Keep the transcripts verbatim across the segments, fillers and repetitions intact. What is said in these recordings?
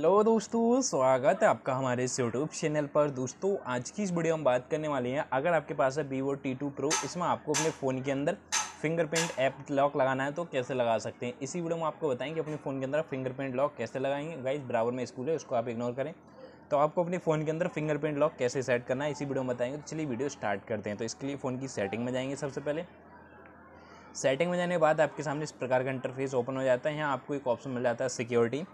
Hello दोस्तों, स्वागत है आपका हमारे इस यूट्यूब चैनल पर। दोस्तों आज की इस वीडियो हम बात करने वाले हैं, अगर आपके पास है वीवो टी टू प्रो, इसमें आपको अपने फ़ोन के अंदर फिंगरप्रिंट ऐप लॉक लगाना है तो कैसे लगा सकते हैं। इसी वीडियो में आपको बताएंगे अपने फ़ोन के अंदर फिंगरप्रिंट लॉक कैसे लगाएंगे। गाइस बराबर में स्कूल है, उसको आप इग्नोर करें। तो आपको अपने फ़ोन के अंदर फिंगरप्रिंट लॉक कैसे सेट करना है इसी वीडियो में बताएंगे। तो चलिए वीडियो स्टार्ट करते हैं। तो इसके लिए फ़ोन की सेटिंग में जाएंगे। सबसे पहले सेटिंग में जाने के बाद आपके सामने इस प्रकार का इंटरफेस ओपन हो जाता है। यहाँ आपको एक ऑप्शन मिल जाता है सिक्योरिटी।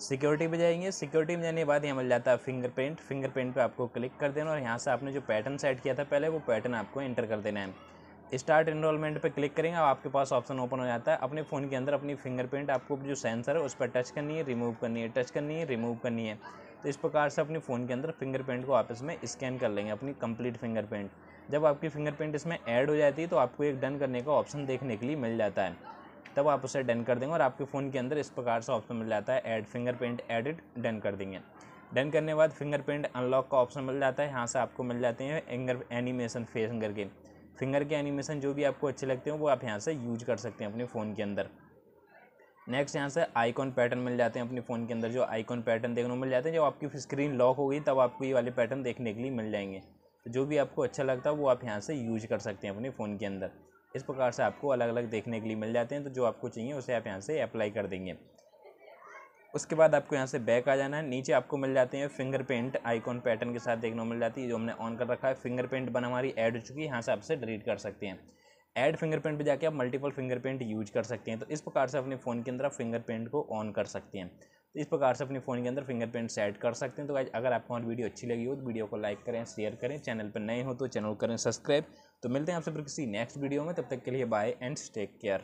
सिक्योरिटी पे जाएंगे। सिक्योरिटी में जाने के बाद यहाँ मिल जाता है फिंगरप्रिंट। फिंगरप्रिंट पे आपको क्लिक कर देना और यहाँ से आपने जो पैटर्न सेट किया था पहले, वो पैटर्न आपको एंटर कर देना है। स्टार्ट एनरोलमेंट पे क्लिक करेंगे और आपके पास ऑप्शन ओपन हो जाता है। अपने फ़ोन के अंदर अपनी फिंगरप्रिंट आपको जो सेंसर है उस पर टच करनी है, रिमूव करनी है, टच करनी है, रिमूव करनी है। तो इस प्रकार से अपने फ़ोन के अंदर फिंगरप्रिंट को आपस में स्कैन कर लेंगे, अपनी कंप्लीट फिंगरप्रिंट। जब आपकी फिंगरप्रिंट इसमें ऐड हो जाती है तो आपको एक डन करने का ऑप्शन देखने के लिए मिल जाता है, तब आप उसे डन कर देंगे और आपके फ़ोन के अंदर इस प्रकार से ऑप्शन मिल जाता है ऐड फिंगरप्रिंट एडिट। डन कर देंगे। डन करने के बाद फिंगरप्रिंट अनलॉक का ऑप्शन मिल जाता है। यहाँ से आपको मिल जाते हैं एंगर एनिमेशन, फेस फिंगर के फिंगर के एनिमेशन जो भी आपको अच्छे लगते हो वो आप यहाँ से यूज कर सकते हैं अपने फ़ोन के अंदर। नेक्स्ट यहाँ से आइकॉन पैटर्न मिल जाते हैं अपने फ़ोन के अंदर। जो आइकॉन पैटर्न देखने को मिल जाते हैं जब आपकी स्क्रीन लॉक होगी तब आपको ये वाले पैटर्न देखने के लिए मिल जाएंगे। तो जो भी आपको अच्छा लगता है वो आप यहाँ से यूज कर सकते हैं अपने फ़ोन के अंदर। इस प्रकार से आपको अलग अलग देखने के लिए मिल जाते हैं। तो जो आपको चाहिए उसे आप यहाँ से अप्लाई कर देंगे। उसके बाद आपको यहाँ से बैक आ जाना है। नीचे आपको मिल जाते हैं फिंगरप्रिंट आइकॉन पैटर्न के साथ देखने को मिल जाती है, जो हमने ऑन कर रखा है। फिंगरप्रिंट बन हमारी ऐड हो चुकी है, यहाँ से आपसे डिलीट कर सकते हैं। ऐड फिंगरप्रिंट पे जाके आप मल्टीपल फिंगरप्रिंट यूज कर सकते हैं। तो इस प्रकार से अपने फ़ोन के अंदर आप फिंगरप्रिंट को ऑन कर सकते हैं। तो इस प्रकार से अपने फ़ोन के अंदर फिंगरप्रिंट सेट कर सकते हैं। तो गाइस अगर आपको हमारी वीडियो अच्छी लगी हो तो वीडियो को लाइक करें, शेयर करें। चैनल पर नए हो तो चैनल करें सब्सक्राइब। तो मिलते हैं आपसे फिर किसी नेक्स्ट वीडियो में। तब तक के लिए बाय एंड टेक केयर।